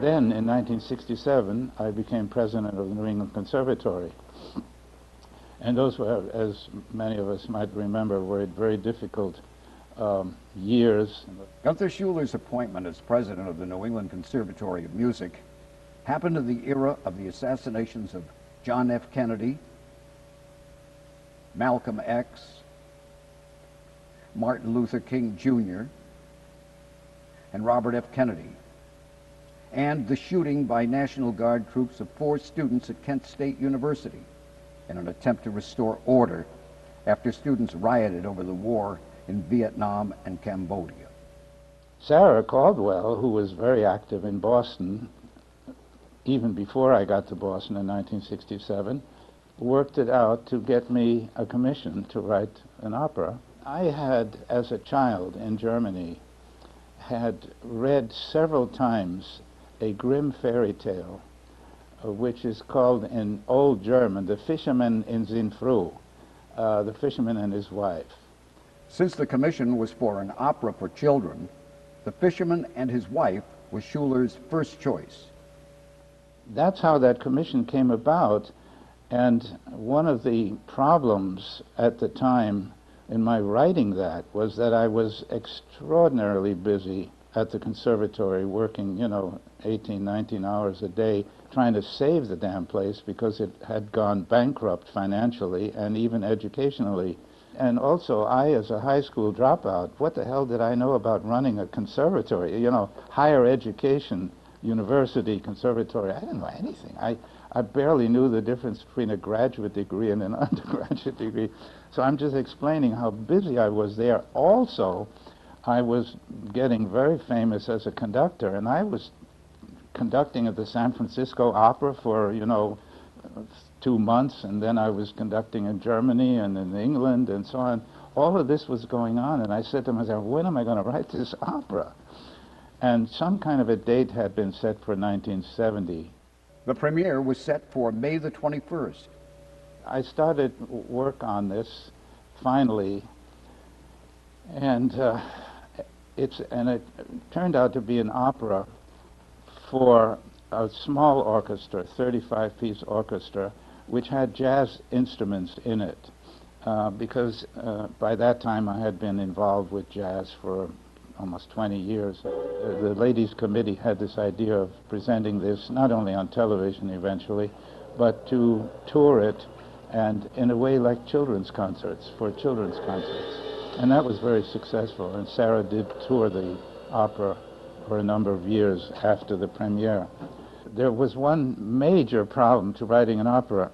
Then, in 1967, I became president of the New England Conservatory. And those were, as many of us might remember, were very difficult years. Gunther Schuller's appointment as president of the New England Conservatory of Music happened in the era of the assassinations of John F. Kennedy, Malcolm X, Martin Luther King Jr., and Robert F. Kennedy, and the shooting by National Guard troops of 4 students at Kent State University in an attempt to restore order after students rioted over the war in Vietnam and Cambodia. Sarah Caldwell, who was very active in Boston, even before I got to Boston in 1967, worked it out to get me a commission to write an opera. I had, as a child in Germany, had read several times a grim fairy tale, which is called in Old German, The Fisherman and His Wife, The Fisherman and His Wife. Since the commission was for an opera for children, The Fisherman and His Wife was Schuller's first choice. That's how that commission came about, and one of the problems at the time in my writing that was that I was extraordinarily busy at the conservatory, working, 18, 19 hours a day, trying to save the damn place because it had gone bankrupt financially and even educationally. And also, I, as a high school dropout, what the hell did I know about running a conservatory? Higher education, university, conservatory, I didn't know anything. I barely knew the difference between a graduate degree and an undergraduate degree. So I'm just explaining how busy I was there. Also, I was getting very famous as a conductor, and I was conducting at the San Francisco Opera for, 2 months, and then I was conducting in Germany and in England and so on. All of this was going on, and I said to myself, when am I going to write this opera? And some kind of a date had been set for 1970. The premiere was set for May the 21st. I started work on this, finally, and it turned out to be an opera for a small orchestra, 35-piece orchestra, which had jazz instruments in it, because by that time I had been involved with jazz for almost 20 years. The Ladies' Committee had this idea of presenting this not only on television eventually, but to tour it, and in a way like children's concerts, for children's concerts. And that was very successful, and Sarah did tour the opera for a number of years after the premiere. There was one major problem to writing an opera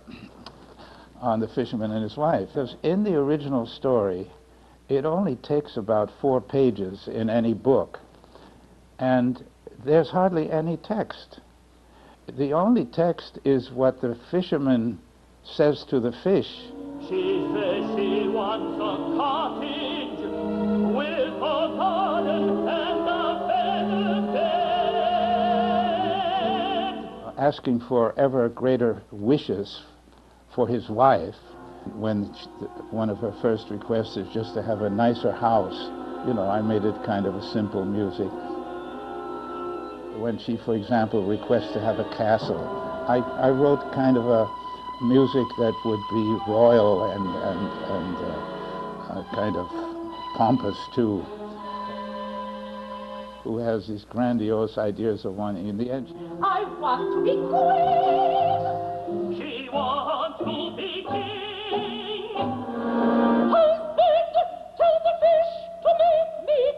on The Fisherman and His Wife, because in the original story, it only takes about 4 pages in any book, and there's hardly any text. The only text is what the fisherman says to the fish. She says she wants a cottage with a garden and a feather bed. Asking for ever greater wishes for his wife, when one of her first requests is just to have a nicer house. I made it kind of a simple music. When she, for example, requests to have a castle, I wrote kind of a music that would be royal and kind of pompous too. Who has these grandiose ideas of one in the end? I want to be queen. She wants to be king. I'll beg to the fish to make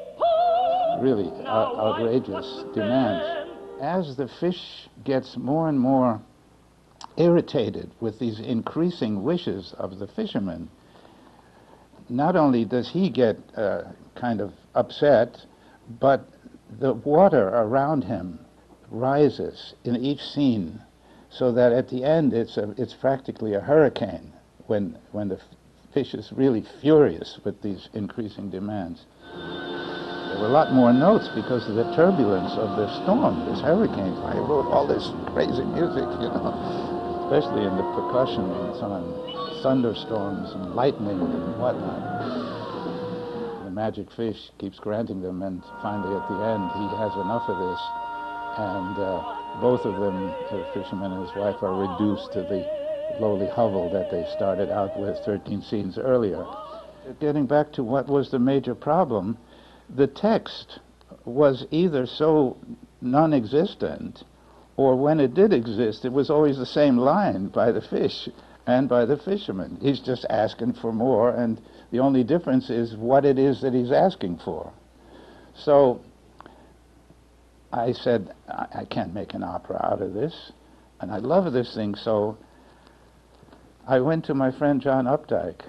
me pay. Really outrageous demands. As the fish gets more and more irritated with these increasing wishes of the fisherman, not only does he get kind of upset, but the water around him rises in each scene, so that at the end it's practically a hurricane when the fish is really furious with these increasing demands. There were a lot more notes because of the turbulence of the storm, this hurricane. I wrote all this crazy music, especially in the percussion and so on, thunderstorms and lightning and whatnot. The magic fish keeps granting them, and finally at the end he has enough of this, and both of them, The Fisherman and His Wife, are reduced to the lowly hovel that they started out with 13 scenes earlier. Getting back to what was the major problem, the text was either so non-existent, or when it did exist, it was always the same line by the fish and by the fisherman. He's just asking for more, and the only difference is what it is that he's asking for. So I said, I can't make an opera out of this, and I love this thing, so I went to my friend John Updike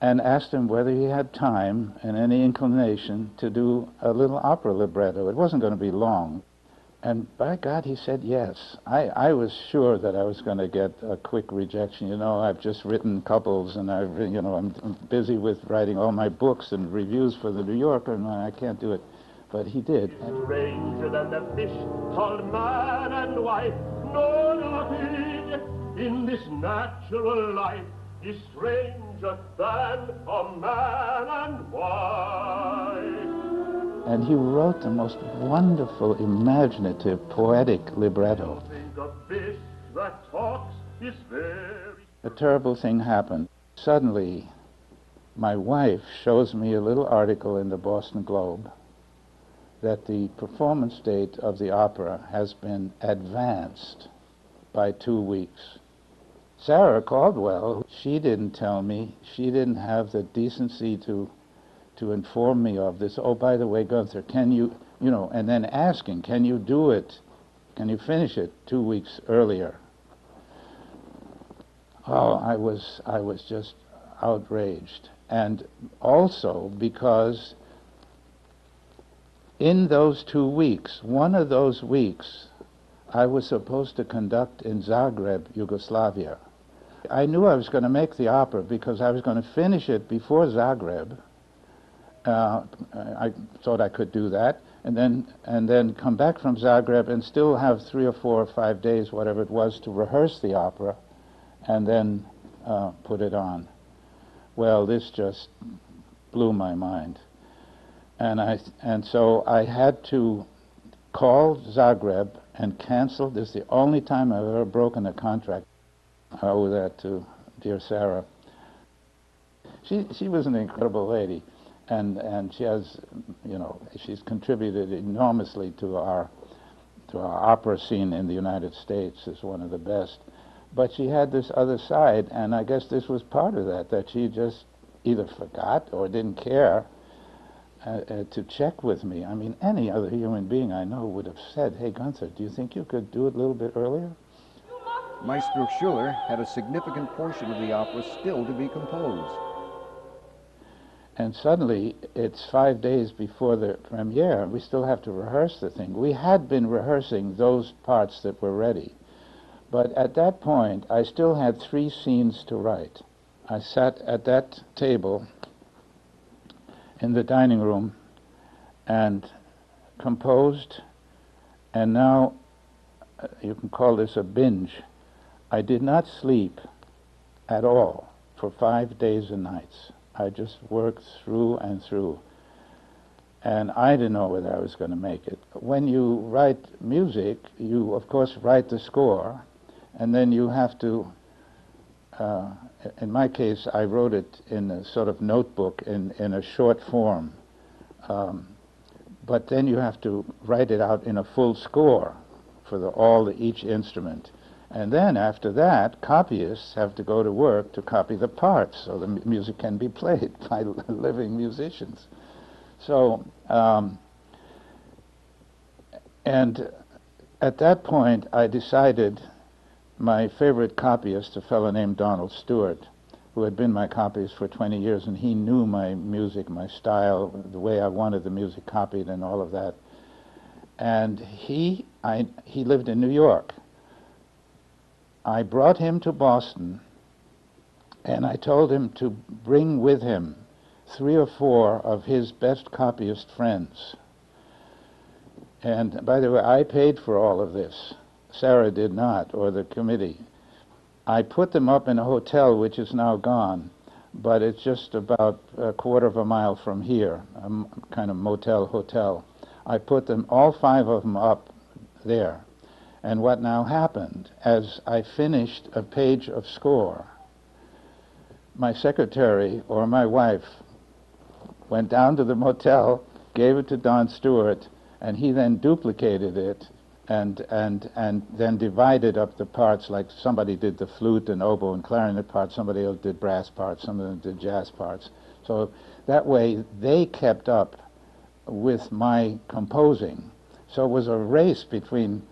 and asked him whether he had time and any inclination to do a little opera libretto. It wasn't going to be long. And by God, he said yes. I was sure that I was going to get a quick rejection. You know, I've just written couples, and I'm busy with writing all my books and reviews for The New Yorker, and I can't do it. But he did. It's stranger than the fish called man and wife. No, nothing in this natural life is stranger than a man and wife. And he wrote the most wonderful, imaginative, poetic libretto. A terrible thing happened. Suddenly, my wife shows me a little article in the Boston Globe that the performance date of the opera has been advanced by 2 weeks. Sarah Caldwell, she didn't tell me, she didn't have the decency to inform me of this. Oh, by the way, Gunther, can you know, and then asking, can you do it? Can you finish it 2 weeks earlier? Oh, I was just outraged. And also because in those 2 weeks, one of those weeks, I was supposed to conduct in Zagreb, Yugoslavia. I knew I was going to make the opera because I was going to finish it before Zagreb. I thought I could do that, and then come back from Zagreb and still have 3 or 4 or 5 days, whatever it was, to rehearse the opera, and then put it on. Well, this just blew my mind, and so I had to call Zagreb and cancel. This is the only time I've ever broken a contract. I owe that to dear Sarah. She was an incredible lady. And she has, you know, she's contributed enormously to our opera scene in the United States, is one of the best. But she had this other side, and I guess this was part of that she just either forgot or didn't care to check with me. I mean, any other human being I know would have said, hey, Gunther, do you think you could do it a little bit earlier? Maestro Schuller had a significant portion of the opera still to be composed. And suddenly, it's 5 days before the premiere, we still have to rehearse the thing. We had been rehearsing those parts that were ready. But at that point, I still had 3 scenes to write. I sat at that table in the dining room and composed, and now, you can call this a binge. I did not sleep at all for 5 days and nights. I just worked through and through, and I didn't know whether I was going to make it. When you write music, you of course write the score, and then you have to, in my case, I wrote it in a sort of notebook in a short form, but then you have to write it out in a full score for each instrument. And then, after that, copyists have to go to work to copy the parts so the music can be played by living musicians. So, and at that point, I decided my favorite copyist, a fellow named Donald Stewart, who had been my copyist for 20 years, and he knew my music, my style, the way I wanted the music copied and all of that. And he lived in New York. I brought him to Boston, and I told him to bring with him 3 or 4 of his best copyist friends. And by the way, I paid for all of this. Sarah did not, or the committee. I put them up in a hotel which is now gone, but it's just about a quarter of a mile from here, a kind of motel hotel. I put them, all 5 of them up there. And what now happened, as I finished a page of score, my secretary or my wife went down to the motel, gave it to Don Stewart, and he then duplicated it and then divided up the parts, like somebody did the flute and oboe and clarinet parts, somebody else did brass parts, some of them did jazz parts. So that way they kept up with my composing. So it was a race between,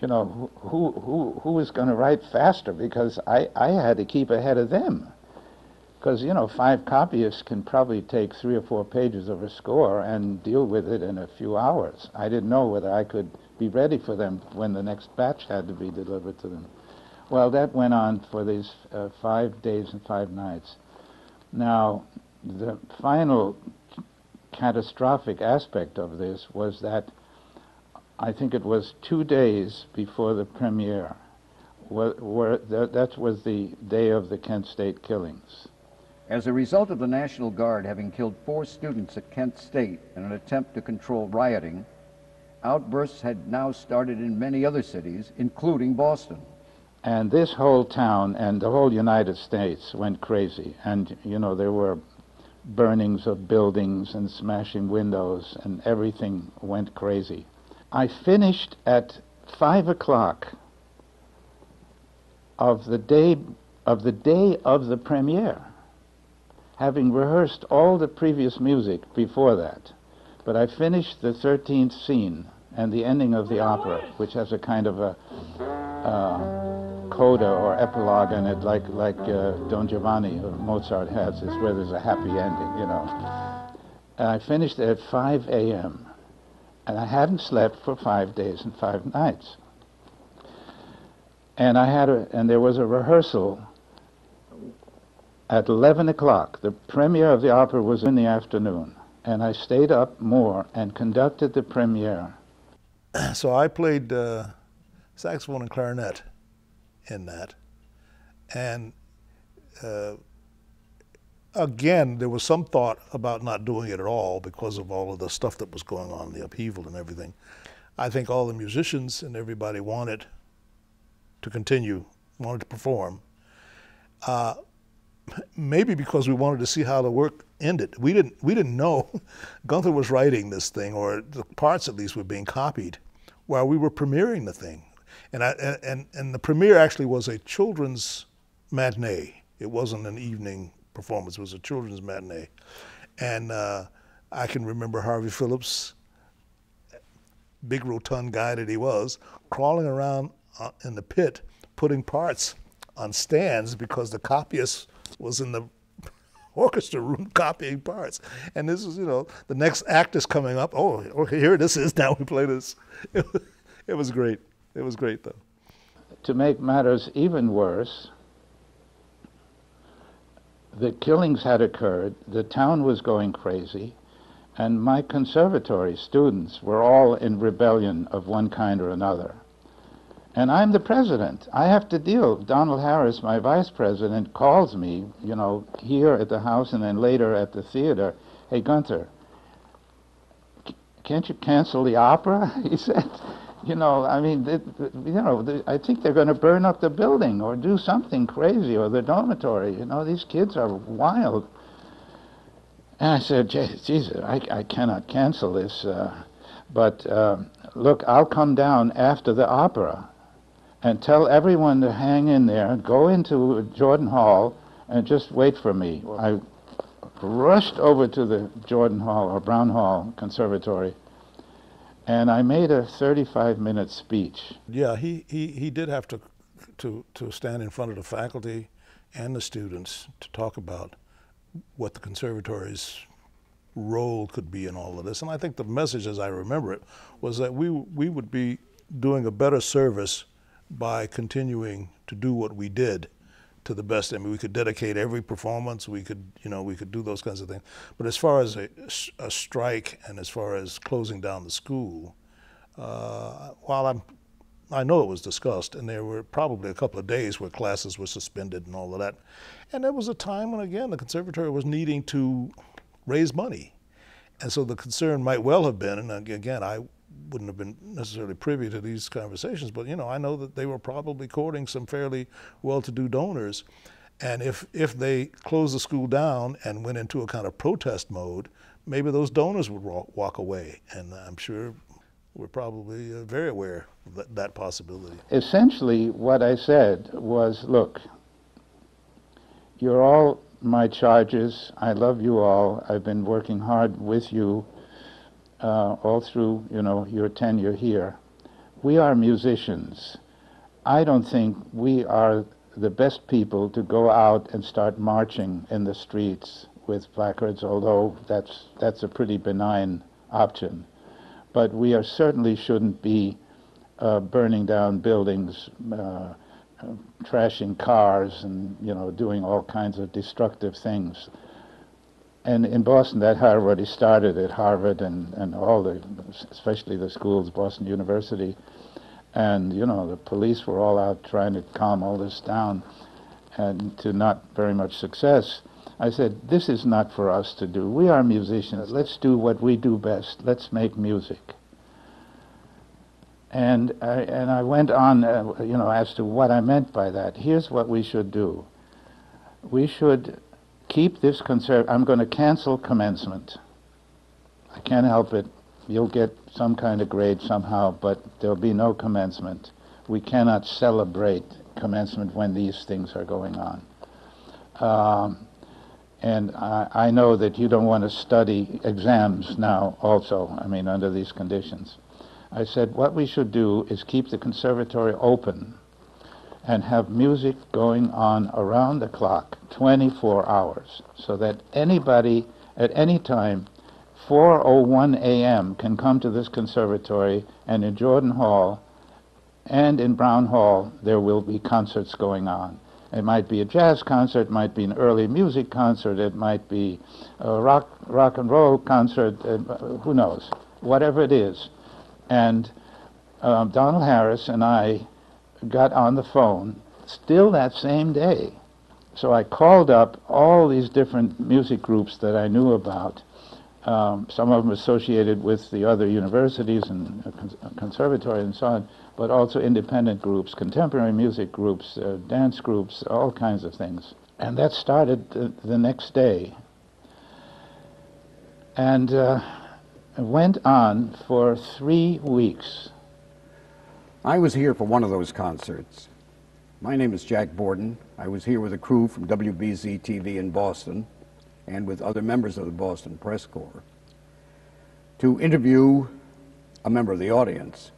you know, who was going to write faster, because I had to keep ahead of them. Because, you know, 5 copyists can probably take 3 or 4 pages of a score and deal with it in a few hours. I didn't know whether I could be ready for them when the next batch had to be delivered to them. Well, that went on for these 5 days and 5 nights. Now, the final catastrophic aspect of this was that I think it was 2 days before the premiere. That was the day of the Kent State killings. As a result of the National Guard having killed 4 students at Kent State in an attempt to control rioting, outbursts had now started in many other cities, including Boston. And this whole town and the whole United States went crazy. And, you know, there were burnings of buildings and smashing windows, and everything went crazy. I finished at 5 o'clock of the day of the premiere, having rehearsed all the previous music before that. But I finished the 13th scene and the ending of the opera, which has a kind of a coda or epilogue in it, like Don Giovanni of Mozart has, is where there's a happy ending, you know. And I finished at 5 a.m., and I hadn't slept for 5 days and 5 nights. And I had and there was a rehearsal at 11 o'clock. The premiere of the opera was in the afternoon, and I stayed up more and conducted the premiere. So I played saxophone and clarinet in that, and again, there was some thought about not doing it at all because of all of the stuff that was going on, the upheaval and everything. I think all the musicians and everybody wanted to continue, wanted to perform. Maybe because we wanted to see how the work ended. We didn't know. Gunther was writing this thing, or the parts at least were being copied, while we were premiering the thing. And the premiere actually was a children's matinee. It wasn't an evening performance. It was a children's matinee. And I can remember Harvey Phillips, big rotund guy that he was, crawling around in the pit, putting parts on stands because the copyist was in the orchestra room copying parts. And this is, you know, the next act is coming up. Oh, okay, here this is, now we play this. It was great. It was great, though. To make matters even worse, the killings had occurred, the town was going crazy, and my conservatory students were all in rebellion of one kind or another. And I'm the president. I have to deal. Donald Harris, my vice president, calls me, you know, here at the house and then later at the theater. Hey, Gunther, can't you cancel the opera? He said, you know, I mean, I think they're going to burn up the building or do something crazy, or the dormitory. You know, these kids are wild. And I said, Jesus, I cannot cancel this. Look, I'll come down after the opera and tell everyone to hang in there, go into Jordan Hall and just wait for me. I rushed over to the Jordan Hall or Brown Hall Conservatory, and I made a 35-minute speech. Yeah, he did have to stand in front of the faculty and the students to talk about what the conservatory's role could be in all of this. And I think the message, as I remember it, was that we would be doing a better service by continuing to do what we did to the best. I mean, we could dedicate every performance, we could, you know, we could do those kinds of things. But as far as a strike and as far as closing down the school, while I know it was discussed, and there were probably a couple of days where classes were suspended and all of that. And there was a time when, again, the conservatory was needing to raise money. And so the concern might well have been, and again, I wouldn't have been necessarily privy to these conversations, but you know, I know that they were probably courting some fairly well-to-do donors, and if they closed the school down and went into a kind of protest mode, maybe those donors would walk away, and I'm sure we're probably very aware of that possibility. Essentially, what I said was, look, you're all my charges. I love you all. I've been working hard with you all through, you know, your tenure here. We are musicians. I don't think we are the best people to go out and start marching in the streets with placards, although that's a pretty benign option. But we are certainly shouldn't be burning down buildings, trashing cars, and you know, doing all kinds of destructive things. And in Boston, that had already started at Harvard and all the, especially the schools, Boston University, and you know, the police were all out trying to calm all this down, and to not very much success. I said, this is not for us to do. We are musicians. Let's do what we do best. Let's make music. And I went on, you know, as to what I meant by that. Here's what we should do. We should keep this concert. I'm going to cancel commencement. I can't help it. You'll get some kind of grade somehow, but there'll be no commencement. We cannot celebrate commencement when these things are going on. And I know that you don't want to study exams now also, I mean, under these conditions. I said, what we should do is keep the conservatory open and have music going on around the clock, 24 hours, so that anybody at any time, 4:01 a.m., can come to this conservatory, and in Jordan Hall and in Brown Hall, there will be concerts going on. It might be a jazz concert, it might be an early music concert, it might be a rock and roll concert, who knows, whatever it is. And Donald Harris and I got on the phone still that same day. So I called up all these different music groups that I knew about, some of them associated with the other universities and conservatories and so on, but also independent groups, contemporary music groups, dance groups, all kinds of things. And that started the next day and went on for 3 weeks. I was here for one of those concerts. My name is Jack Borden. I was here with a crew from WBZ TV in Boston and with other members of the Boston Press Corps to interview a member of the audience.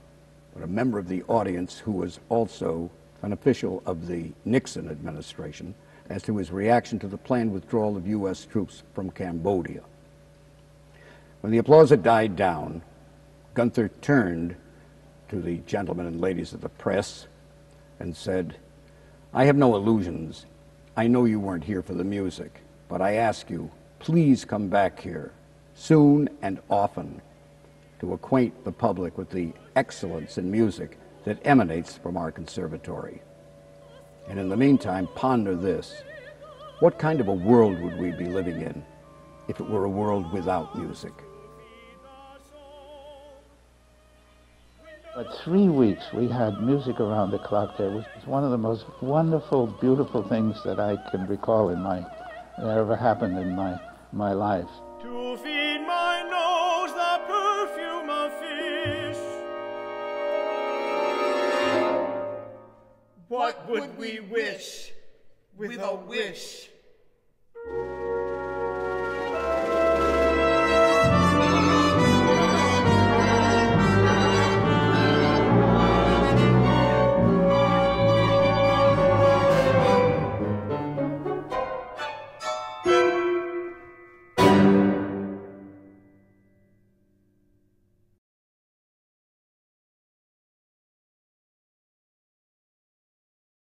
But a member of the audience who was also an official of the Nixon administration as to his reaction to the planned withdrawal of U.S. troops from Cambodia. When the applause had died down, Gunther turned to the gentlemen and ladies of the press and said, I have no illusions. I know you weren't here for the music, but I ask you, please come back here soon and often to acquaint the public with the excellence in music that emanates from our conservatory. And in the meantime, ponder this. What kind of a world would we be living in if it were a world without music? But 3 weeks we had music around the clock there, which was one of the most wonderful, beautiful things that I can recall in my, that ever happened in my life. To feed my nose the perfume of fish. What would we wish with a wish?